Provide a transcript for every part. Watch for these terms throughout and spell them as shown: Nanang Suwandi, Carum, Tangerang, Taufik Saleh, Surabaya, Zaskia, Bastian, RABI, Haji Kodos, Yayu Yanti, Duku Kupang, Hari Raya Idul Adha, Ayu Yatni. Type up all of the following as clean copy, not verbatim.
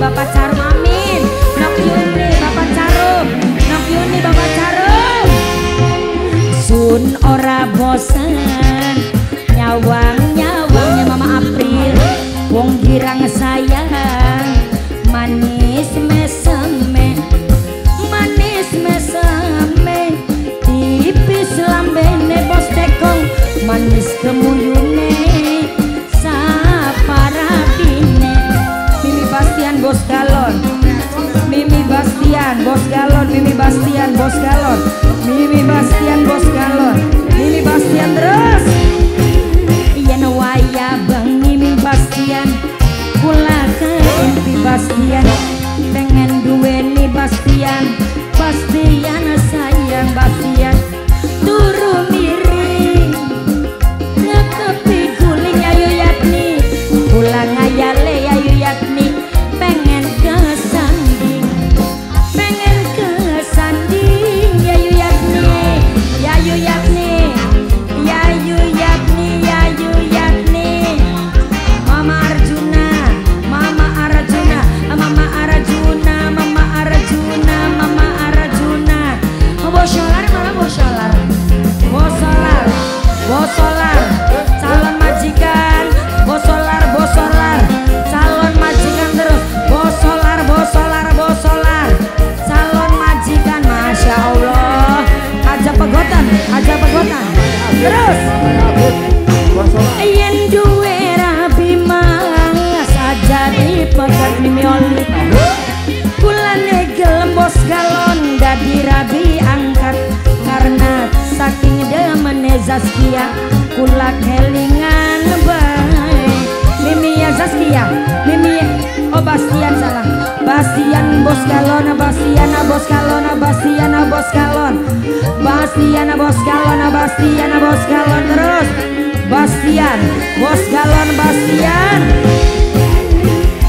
Bapak Carum, amin. Nok Yuni Bapak Carum, Nok Yuni Bapak Carum. Sun ora bosen nyawang-nyawangnya Mama April. Wong girang sayang manis mesem, manis mesem, tipis lambene bos tekong manis kemuyune saparabine. Mimi Bastian bos galon, Mimi Bastian bos galon, Mimi Bastian bos galon, Mimi Bastian bos galon, Mimi Bastian terus. Yen waya bang Mimi Bastian, kula keimpi Bastian, pengen duweni Bastian, Bastian sayang Bastian, turu miring, ngetepi guling Ayu Yatni, pulang ayale Ayu Yatni, pengen kesanding Ayu Yatni, Ayu Yatni, Ayu Yatni, Ayu Yatni, Mama Arjuna, Mama Arjuna, Mama Arjuna, Mama Arjuna, Mama Arjuna, bosholar malah bosholar, bosholar, bosholar, calon majikan, bosholar, bosholar, calon majikan terus, bosholar, bosholar, bosholar, calon majikan, masya Allah, aja pegotan, terus. Yen duwe rabi malas aja dipegat Mimi Oli, kulane gelem bos galon dadi rabi angkat karena saking demene Zaskia kula kelingan bae. Mimi ya Zaskia, Mimi oh Bastian salah, Bastian bos galon, Bastian bos galon, Bastian bos galon, Bastian bos galon, Bastian bos galon terus. Bastian bos galon, Bastian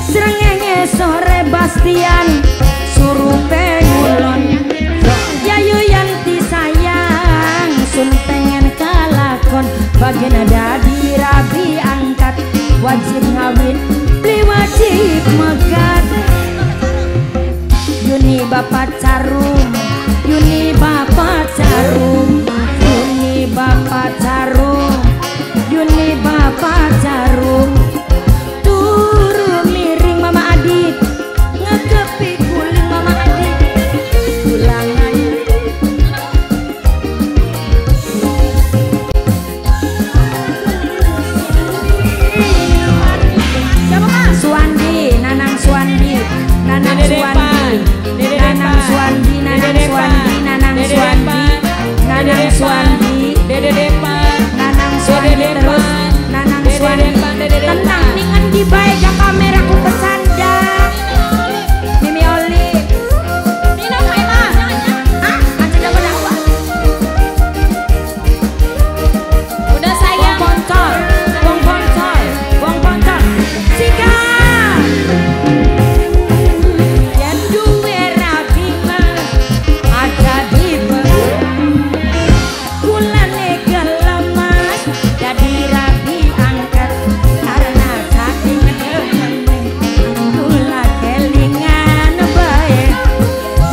srengenge sore Bastian suruh pengulon. Yayu Yanti sayang sun pengen kalakon bagian ada di rabi angkat wajib ngawin beli wajib megat. Yuni Bapak Carum, Yuni Bapak Carum, Yuni Bapak Carum, Yuni Bapak Carum, turu miring Mama Adit, ngekepi guling Mama Adit, gulangan. Suwandi, Nanang Suwandi, Nanang Suwandi, Nanang Suwandi, Nanang Suwandi, Nanang Suwandi, Nanang Suwandi, Nanang Suwandi terus, Nanang Suwandi. Tenang dengan di baik yang kameraku kesanda. Mimi Oli, minum Mila, ah aja dapat apa? Udah sayang. Koncor, koncor, koncor. Sika. Yang duwe rabi mah ada di bulan gelemas jadi rabi angkat karena saking demen kula kelingan bae.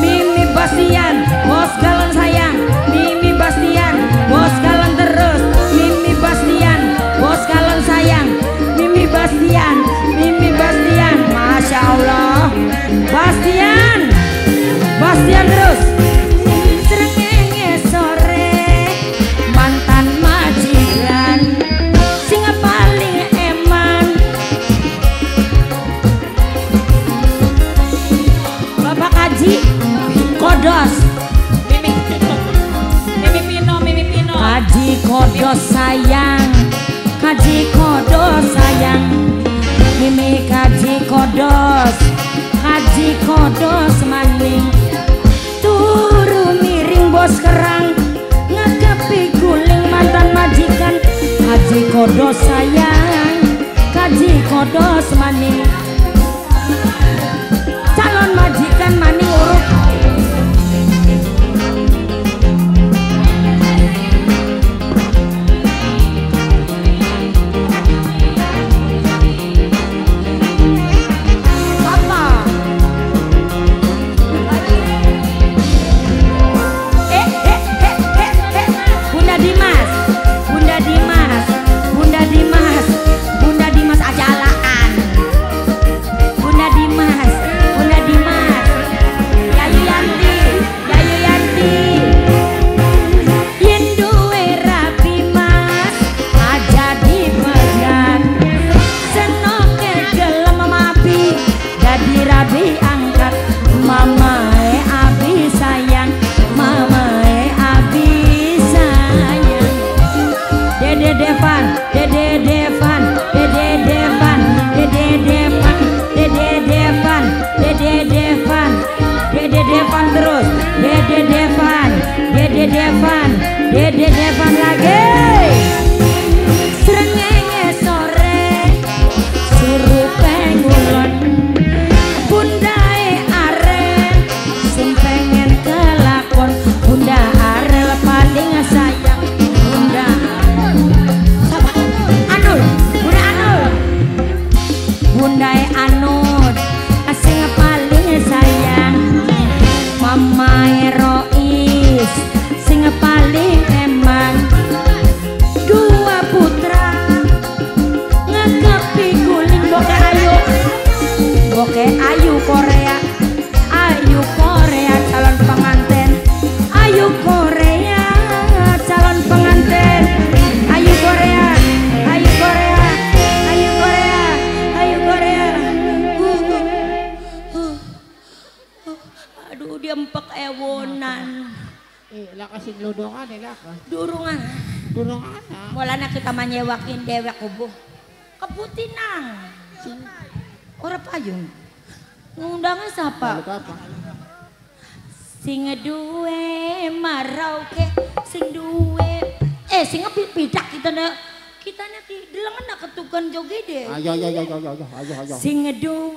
Mimi Bastian bos galon sayang, Mimi Bastian bos galon terus, Mimi Bastian bos galon sayang, Mimi Bastian, Mimi Bastian, masya Allah, Bastian, Bastian terus. Srengenge sore mantan majikan sing paling eman. Bapak Haji Kodos, Mimi Pino, Mimi Pino. Haji Kodos sayang, Haji Kodos sayang, Mimi Haji Kodos, Haji Kodos maning, turu miring bos kerang ngekepi guling mantan majikan. Haji Kodos sayang, Haji Kodos maning, calon majikan maning urut. Papa kasing ludongan nila ka. Durungan. Durungan na. Wala na kita manyewakin dewek kubo. Kaputi na. Ora payung. Ngundangan sapa? Sing duwe maraw ke. Sing duwe. Eh sing pipidak kita na. Kita na dilengan na ketukan jogede. Ayo. Sing duwe.